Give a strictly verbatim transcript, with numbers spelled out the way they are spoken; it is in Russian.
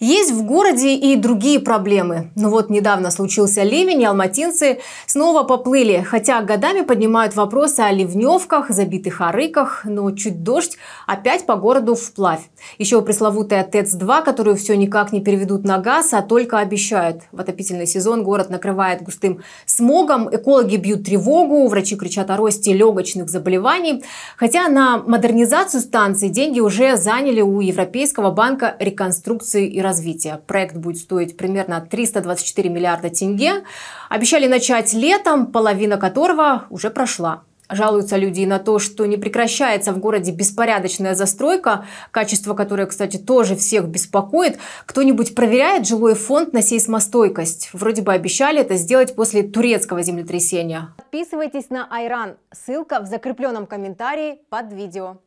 Есть в городе и другие проблемы. Но вот недавно случился ливень, и алматинцы снова поплыли. Хотя годами поднимают вопросы о ливневках, забитых арыках, но чуть дождь, опять по городу вплавь. Еще пресловутая ТЭЦ два, которую все никак не переведут на газ, а только обещают. В отопительный сезон город накрывает густым смогом, экологи бьют тревогу, врачи кричат о росте легочных заболеваний. Хотя на модернизацию станции деньги уже заняли у Европейского банка реконструкции и развития. Проект будет стоить примерно триста двадцать четыре миллиарда тенге. Обещали начать летом, половина которого уже прошла. Жалуются люди на то, что не прекращается в городе беспорядочная застройка, качество которой, кстати, тоже всех беспокоит. Кто-нибудь проверяет жилой фонд на сейсмостойкость? Вроде бы обещали это сделать после турецкого землетрясения. Подписывайтесь на Айран. Ссылка в закрепленном комментарии под видео.